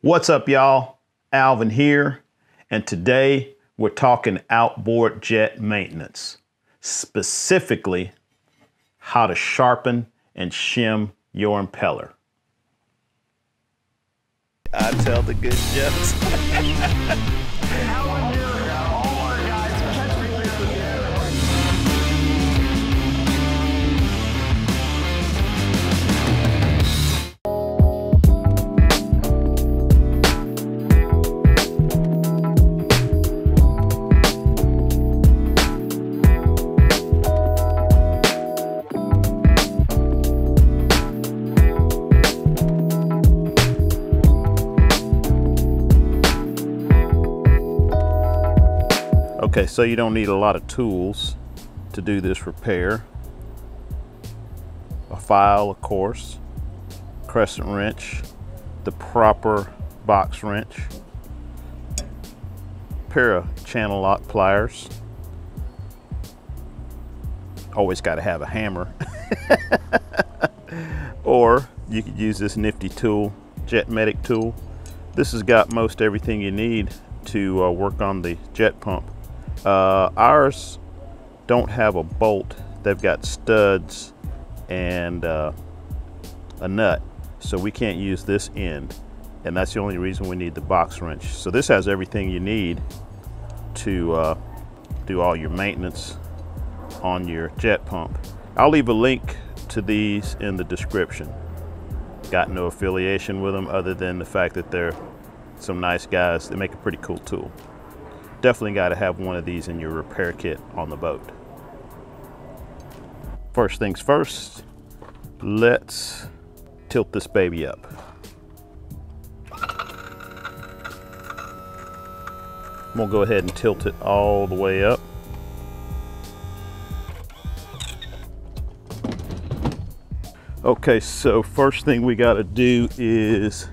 What's up, y'all? Alvin here, and today we're talking outboard jet maintenance, specifically how to sharpen and shim your impeller. I tell the good jokes. Okay, so you don't need a lot of tools to do this repair. A file, of course, crescent wrench, the proper box wrench, pair of channel lock pliers. Always got to have a hammer. Or you could use this nifty tool, Jet Medic Tool. This has got most everything you need to work on the jet pump. Ours don't have a bolt. They've got studs and a nut, so we can't use this end, and that's the only reason we need the box wrench. So this has everything you need to do all your maintenance on your jet pump. I'll leave a link to these in the description. Got no affiliation with them other than the fact that they're some nice guys. They make a pretty cool tool. Definitely got to have one of these in your repair kit on the boat. First things first, let's tilt this baby up. I'm gonna go ahead and tilt it all the way up. Okay, so first thing we got to do is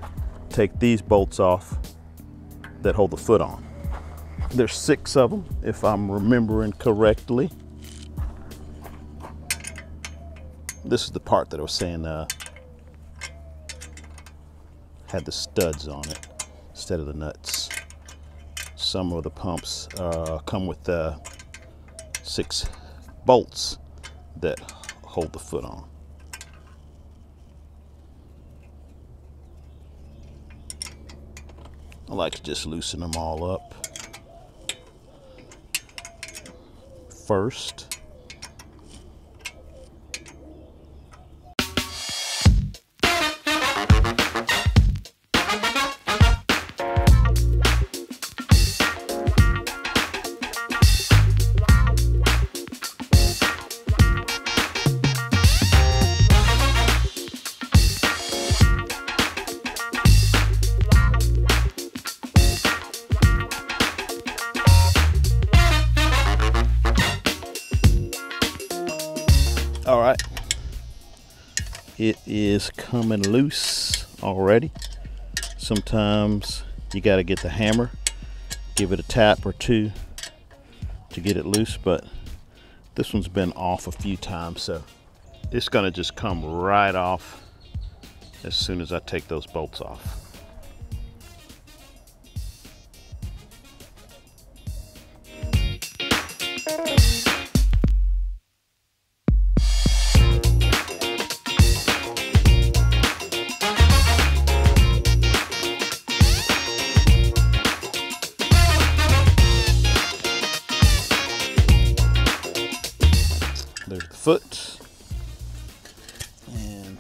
take these bolts off that hold the foot on. There's 6 of them, if I'm remembering correctly. This is the part that I was saying had the studs on it instead of the nuts. Some of the pumps come with 6 bolts that hold the foot on. I like to just loosen them all up first. All right, it is coming loose already. Sometimes you got to get the hammer, give it a tap or two to get it loose, but this one's been off a few times, so it's gonna just come right off as soon as I take those bolts off. There's the foot, and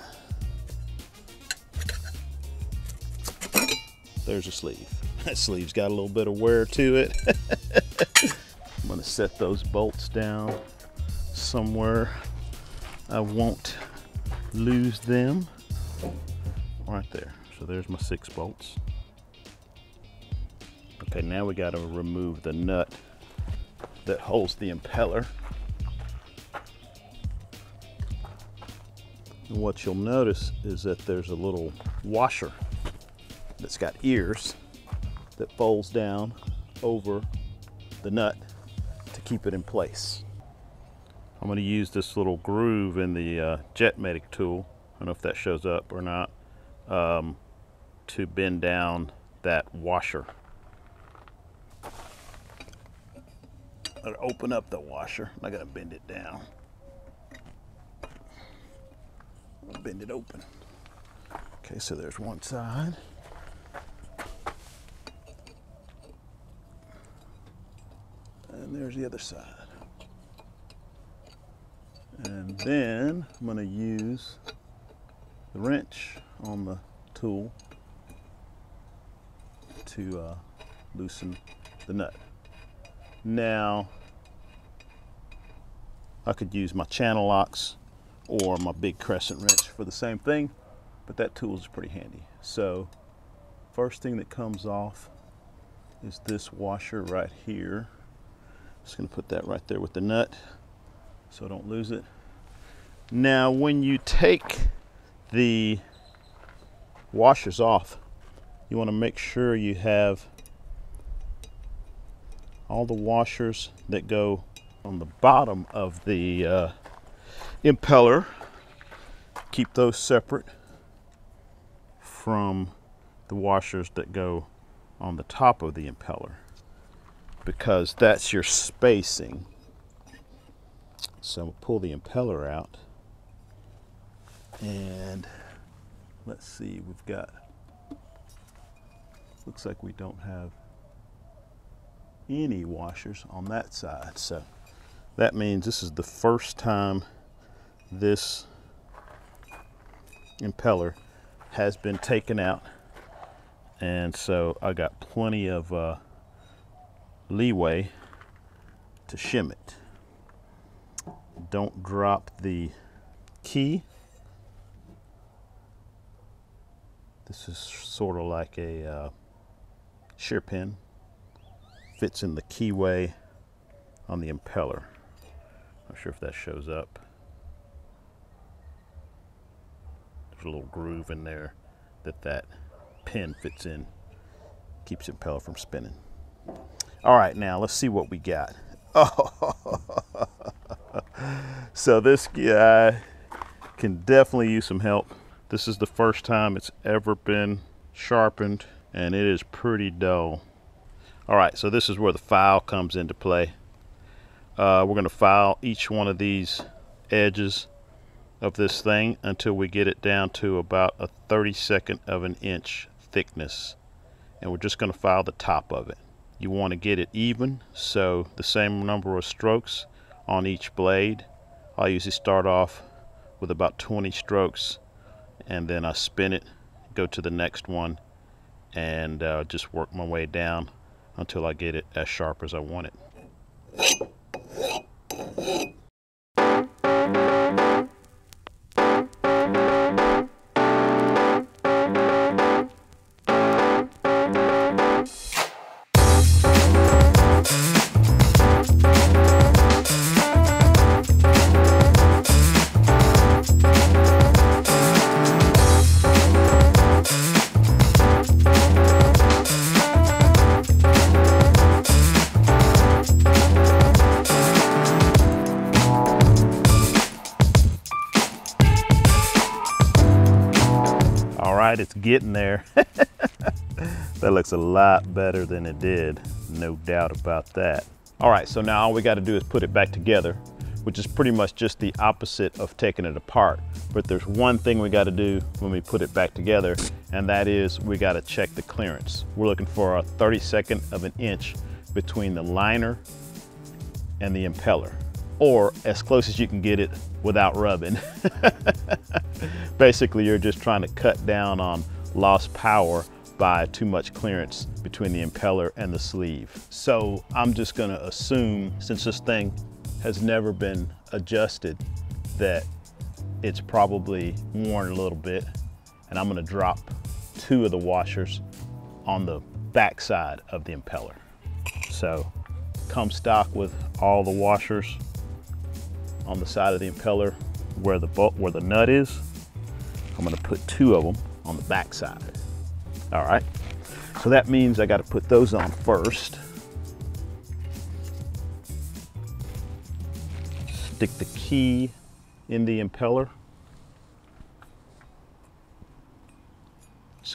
there's the sleeve. That sleeve's got a little bit of wear to it. I'm gonna set those bolts down somewhere. I won't lose them. Right there, so there's my 6 bolts. Okay, now we gotta remove the nut that holds the impeller. And what you'll notice is that there's a little washer that's got ears that folds down over the nut to keep it in place. I'm going to use this little groove in the Jet Medic tool. I don't know if that shows up or not. to bend down that washer. I'm going to open up the washer. I'm not going to bend it down. I'll bend it open. Okay, so there's one side. And there's the other side. And then I'm going to use the wrench on the tool to loosen the nut. Now, I could use my channel locks or my big crescent wrench for the same thing, but that tool is pretty handy. So, first thing that comes off is this washer right here. Just gonna put that right there with the nut so I don't lose it. Now, when you take the washers off, you wanna make sure you have all the washers that go on the bottom of the impeller. Keep those separate from the washers that go on the top of the impeller, because that's your spacing. So I'm gonna pull the impeller out, and let's see, we've got, looks like we don't have any washers on that side, so that means this is the first time this impeller has been taken out, and so I got plenty of leeway to shim it. Don't drop the key. This is sort of like a shear pin. Fits in the keyway on the impeller. Not sure if that shows up. There's a little groove in there that pin fits in. Keeps the impeller from spinning. All right, now let's see what we got. Oh, so this guy can definitely use some help. This is the first time it's ever been sharpened, and it is pretty dull. All right, so this is where the file comes into play. We're going to file each one of these edges of this thing until we get it down to about a 32nd of an inch thickness. And we're just going to file the top of it. You want to get it even, so the same number of strokes on each blade. I usually start off with about 20 strokes, and then I spin it, go to the next one, and just work my way down until I get it as sharp as I want it. It's getting there. That looks a lot better than it did, no doubt about that. All right, so now all we got to do is put it back together, which is pretty much just the opposite of taking it apart. But there's one thing we got to do when we put it back together, and that is we got to check the clearance. We're looking for a 32nd of an inch between the liner and the impeller, or as close as you can get it without rubbing. Basically, you're just trying to cut down on lost power by too much clearance between the impeller and the sleeve. So I'm just gonna assume, since this thing has never been adjusted, that it's probably worn a little bit, and I'm gonna drop two of the washers on the back side of the impeller. So come stock with all the washers on the side of the impeller where the bolt, where the nut is. I'm going to put two of them on the back side. All right, so that means I got to put those on first. Stick the key in the impeller.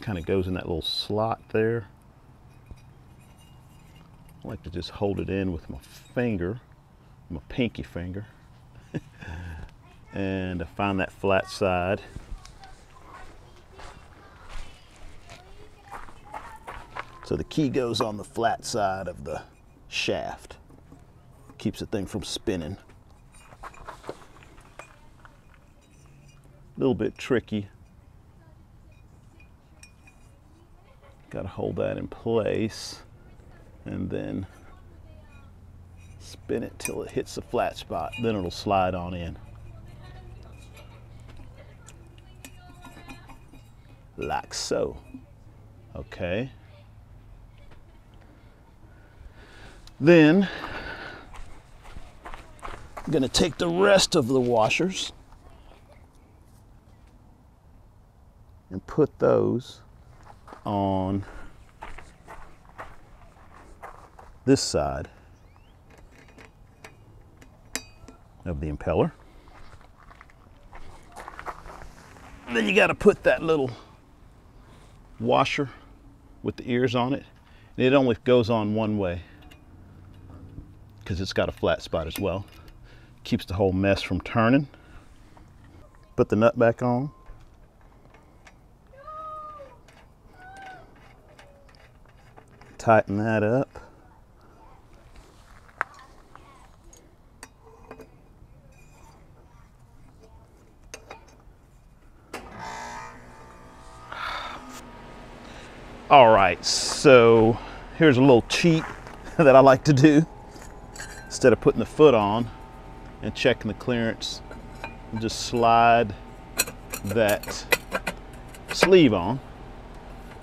just kind of goes in that little slot there. I like to just hold it in with my finger, my pinky finger, and I find that flat side. So the key goes on the flat side of the shaft. Keeps the thing from spinning. A little bit tricky. Got to hold that in place and then spin it till it hits the flat spot, then it'll slide on in. Like so. Okay. Then I'm going to take the rest of the washers and put those on this side of the impeller. And then you got to put that little washer with the ears on it, and it only goes on one way because it's got a flat spot as well. Keeps the whole mess from turning. Put the nut back on. Tighten that up. All right, so here's a little cheat that I like to do. Instead of putting the foot on and checking the clearance, just slide that sleeve on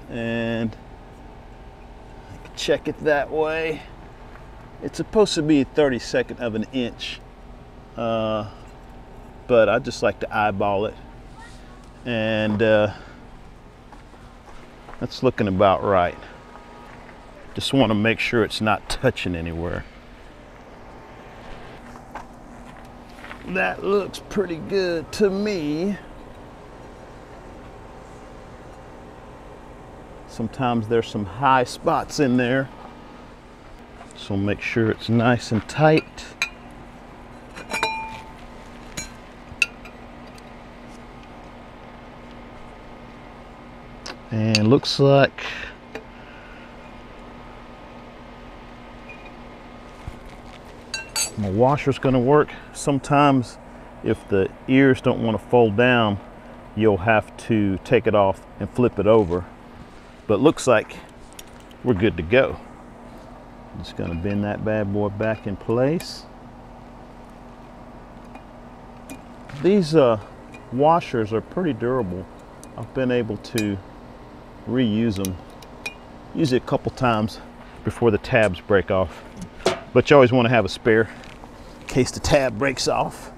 and check it that way. It's supposed to be 1/32 of an inch, but I just like to eyeball it, and that's looking about right. Just want to make sure it's not touching anywhere. That looks pretty good to me. Sometimes there's some high spots in there, so make sure it's nice and tight. And looks like my washer's gonna work. Sometimes if the ears don't want to fold down, you'll have to take it off and flip it over. But looks like we're good to go. I'm just gonna bend that bad boy back in place. These washers are pretty durable. I've been able to reuse them, usually a couple times before the tabs break off. But you always wanna have a spare in case the tab breaks off,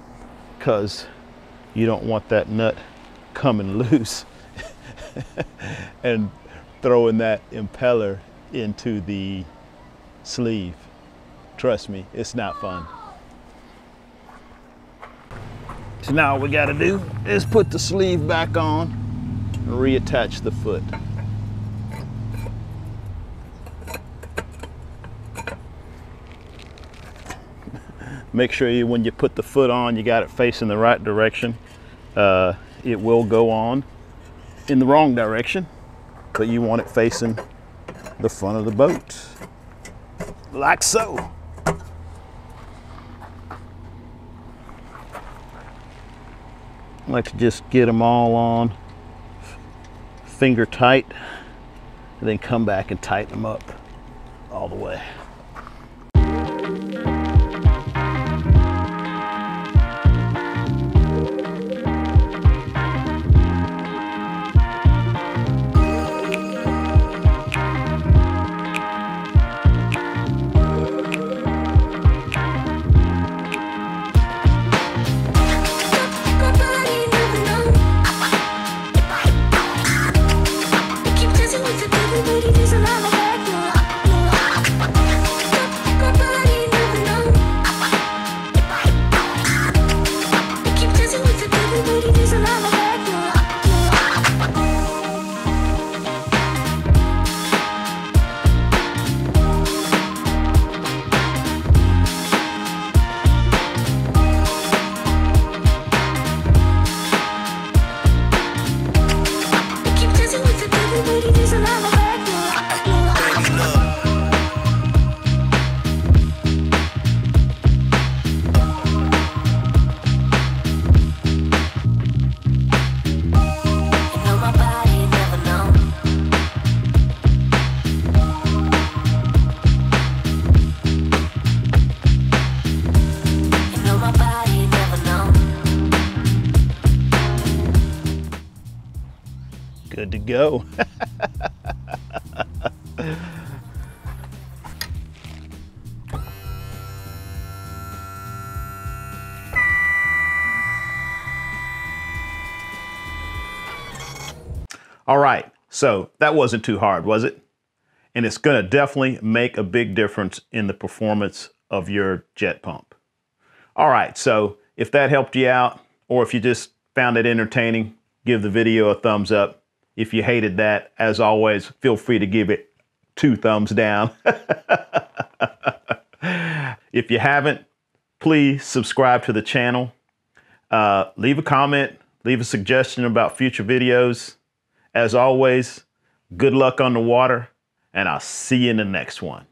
because you don't want that nut coming loose and throwing that impeller into the sleeve. Trust me, it's not fun. So now all we gotta do is put the sleeve back on and reattach the foot. Make sure you, when you put the foot on, you got it facing the right direction. It will go on in the wrong direction, but you want it facing the front of the boat, like so. I like to just get them all on, finger tight, and then come back and tighten them up all the way. There's a lot of work. to go. All right, so that wasn't too hard, was it? And it's gonna definitely make a big difference in the performance of your jet pump. All right, so if that helped you out, or if you just found it entertaining, give the video a thumbs up. If you hated that, as always, feel free to give it 2 thumbs down. If you haven't, please subscribe to the channel. Leave a comment, leave a suggestion about future videos. As always, good luck on the water, and I'll see you in the next one.